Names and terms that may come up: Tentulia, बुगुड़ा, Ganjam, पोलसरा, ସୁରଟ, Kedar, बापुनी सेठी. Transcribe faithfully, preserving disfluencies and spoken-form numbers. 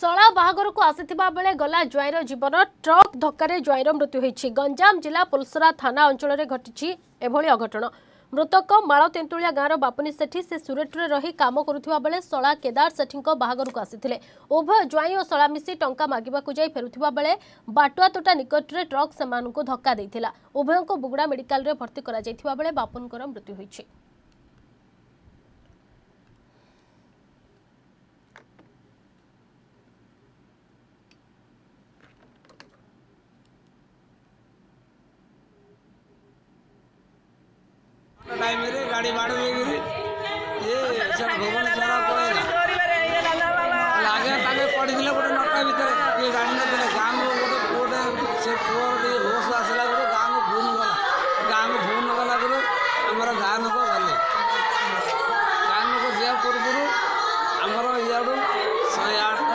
सला बाहागर को आसीथिबा बेले गला ज्वाईर जीवन ट्रक धक्कारे ज्वाईर मृत्यु होईछि। गंजाम जिला पोलसरा थाना अंचल रे घटिछि एभली अघटन। मृतक माळ तेंतुलिया गाँवर बापुनी सेठी से सुरत रे रही काम करुथिबा बेले सला केदार सेठी को बाहागर को आसीथिले। उभय ज्वाई और सला मिसी टंका मागिबा को जाई फेरुथिबा बेले बाटुआ तोटा निकट रे ट्रक समान को धक्का दैथिला। उभय को बुगुड़ा मेडिकल रे भर्ती करा जायथिबा बेले बापुन को मृत्यु होईछि। टाइम मेरे गाड़ी बाड़ में गिरी ये सब भगवान सारा पड़ेगा लागे ताले पड़ी दिले गोटे नटा भीतर ये गाड़ी ने दिले गाम गोटे गोटे से फोर होस आसला गोटे गाम भून गला गाम भून गला गुरु हमरा गाम को गले गाम को जे पुरपुर हमरा याडू सौ आठ